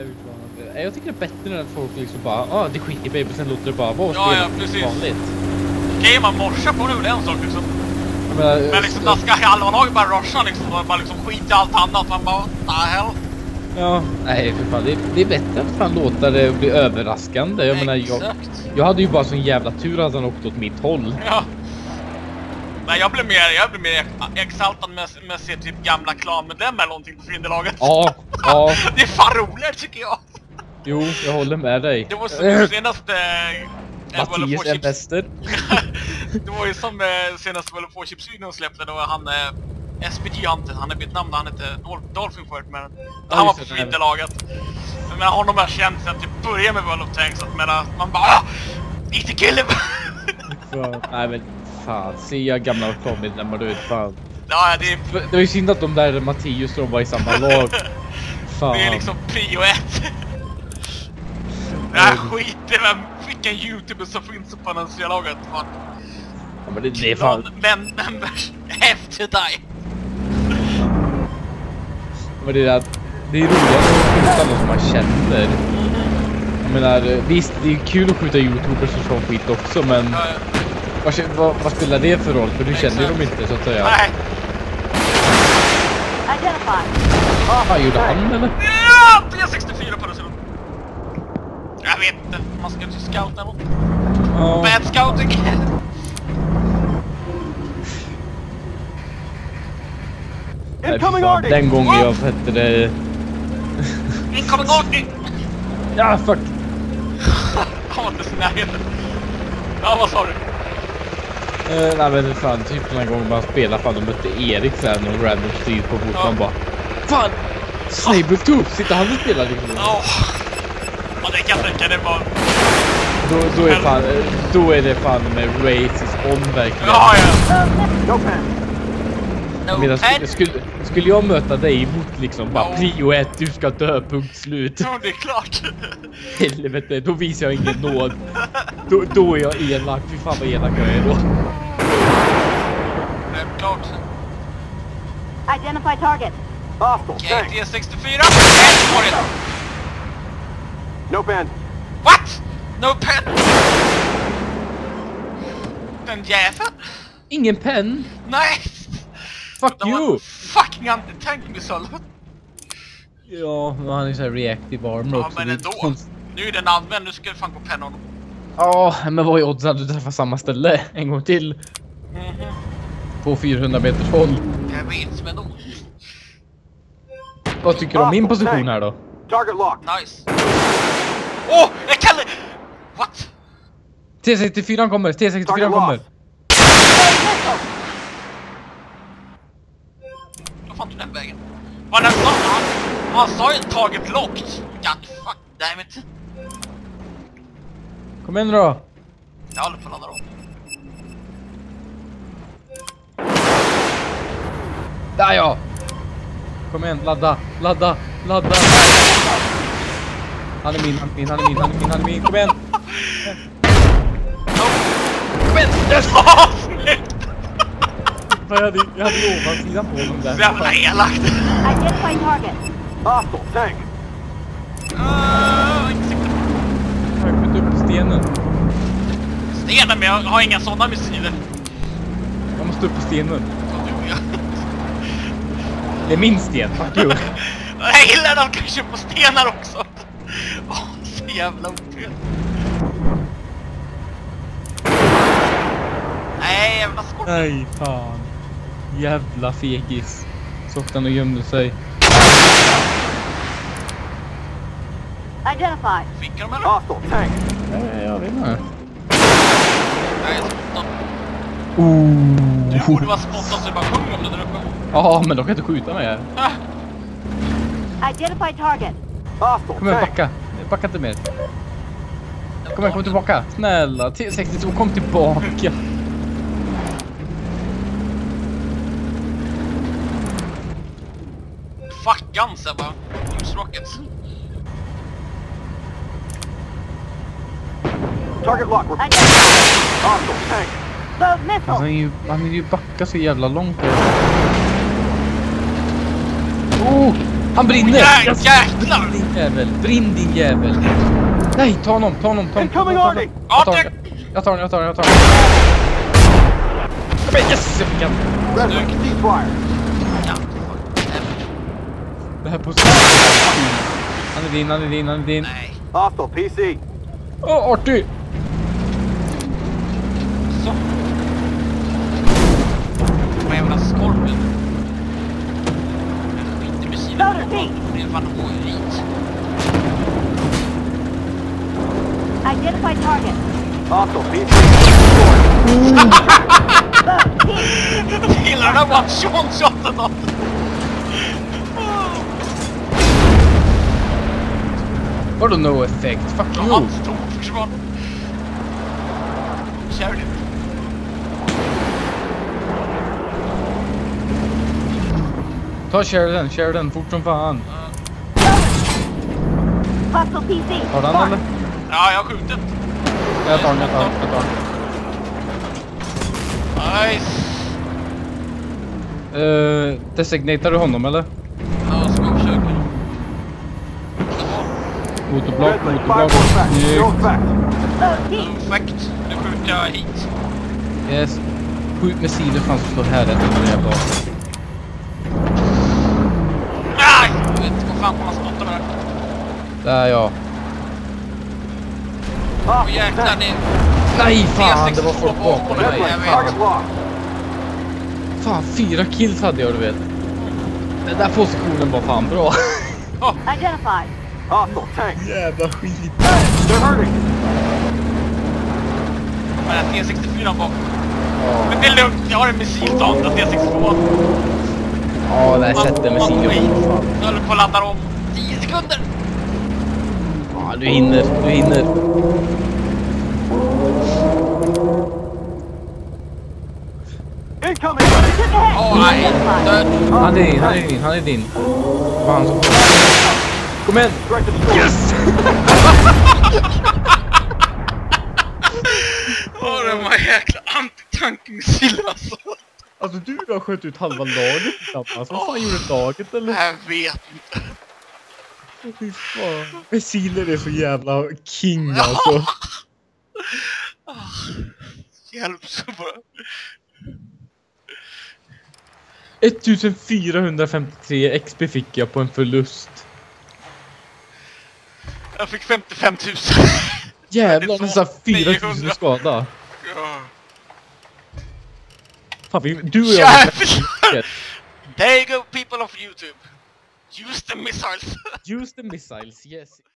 utmanande. Jag tycker det är bättre när folk liksom bara, ja det skiter i och sen låter det bara vara precis. Vanligt. Okej, man morsar på nu en sak liksom. Men liksom naska halva laget bara rörsar liksom, man bara liksom skiter i allt annat, man bara, what. Ja, nej för fan, det är bättre att fan låta det bli överraskande. Jag menar, jag hade ju bara sån jävla tur att han åkte åt mitt håll. Ja. Nej, jag blev mer exaltad med att se typ gamla klanmedlemmar eller någonting på Findelaget. Ja, ja. Det är fan roligare tycker jag. Jo, jag håller med dig. Det var som senast... Mattias är bäster. Det var ju som senast World of Warships-videon släppte, då han... SPG Hunter, han är bytt namn, han heter Dolphin Squirt, men han var på Findelaget. Men honom har känt sen typ börja med World of Tanks, att man bara... Inte kill him! Nej, men... Fan, se jag gamla och kommit när man du fan. Ja, det var ju synd att de där Mattias och de var i samma lag. Fan. Det är liksom prio 1. Nej, skit i vem vilken youtuber som finns på den här laget. Fan. Ja, men det är fan. Men häftig dig. Men det är att det är roligt att skjuta någon som man känner. Jag menar, visst det är kul att skjuta youtubers och sån skit också, men ja. Vad spelar det för roll? För du känner ju dem inte så att säga. Nej. Vad gjorde han eller? Ja, P64 på det sidan. Jag vet inte, man ska ju scouta något. Oh. Bad scouting. Incoming ordning! Den gången jag hette det... Incoming ordning! Ja, fuck! Han var inte så nära. Ja, vad sa du? Nej men fan, typ den här gången man spelar, fan de mötte Erik sen och random stil på fotboll, man bara fan! Snaber tog upp, sitter han och spelar liksom? Ja, det kan jag tänka, det var... Då är det fan med racist omverkligen. Ja, ja! No pen! Skulle jag möta dig emot liksom, bara prio 1, du ska dö, punkt slut. Ja, det är klart! Helvete, då visar jag ingen nåd. Då är jag elak, fy fan vad elak jag är då. Klart. Identify target. Okej, det är 64. No pen. What? No pen. Den jäveln. Ingen pen? Nej. Fuck de you. Fucking anti-tank-missile. Ja, han är så här reactive armor också. Ja, men ändå. Nu är den använd, nu ska du fan gå pen honom. Ja, men vad är oddsen att du träffar samma ställe en gång till? Mm-hmm. På 400 meters håll. Jag vet, men då. Vad tycker du om min position här då? Target lock. Nice. Åh, oh, jag kan... What? T64 kommer, T64 kommer. Vad fan tog den vägen? Vad den sa han? Han sa ju target locked. God fuck, dammit. Kom igen då! Jag håller på att landa då. Där ja! Kom igen, ladda! Han är min, kom igen! Kom igen! Jag hade ovansidan på dem där. Jävla elakt! Identify target. Awful, tank! Stenen, men jag har inga sådana missiler. Jag måste upp på stenen. Det är min sten, fuck you. Jag gillar de kanske på stenar också. Åh, så jävla otrevligt. Nej, jävla skott. Nej, fan. Jävla fegis. Softan och gömde sig. Identify. Fick de eller? Nej, jag vet inte. Nej, spotta. Du borde vara spottad så du bara sjunger om det där uppe. Ja, men de kan inte skjuta mig här. Identify target. Kom igen, backa. Backa inte mer. Kom igen, kom tillbaka. Snälla, T62, kom tillbaka. Fuckan, Sebba. Use rockets. Target lock. Han vill ju backa så jävla långt. Oh! Han brinner! Jäklar! Brinn din jävel! Nej, ta honom, ta honom, ta honom! Jag tar honom! Yes, jag fick han! Det här på... Han är din! Hostile PC! Åh, Arty! Så! Vad jävla skorpen! Identify target. Hostile PC. Killarna bara shotade nåt. Vadå no effect? Fuck you. Han stod och försvann. Kör du. Ta Sheridan, fort som fan. Hostile PC. Har han eller? Ja, jag har skjutit. Jag tar. Nice. Designatar du honom eller? Ja, ska jag försöka. Motorblock. Perfekt. Nu skjuter jag hit. Yes. Skjut med sidor fanns så här rätt under det jävla. Nej! Jag vet inte vad fan man spottar med det här. Där ja. Åh jäklar, ni... Nej fan, det var folk bakom mig. Fan, 4 kills hade jag, du vet. Den där positionen var fan bra. Identify. Jävla skit. Men T64 bakom. Men det är lugnt, jag har en missiltång där T64. Ja, där sätter missilen. Jag håller på att ladda om 10 sekunder. Ja, du hinner. Incoming! Åh, nej, död! Han är din. Fan, så. Kom igen! Yes! Åh, den var jäkla antitankmissil, alltså. Alltså, du har skjutit ut halva laget tillsammans. Vad fan gjorde laget, eller? Jag vet inte. Fy fan. Missiler är så jävla king alltså. Hjälp så bara. 1453 XP fick jag på en förlust. Jag fick 55 000. Jävlar, nästan 4 000 skada. Ja. Fan, du och jag... There you go, people of YouTube. Use the missiles. Use the missiles, yes.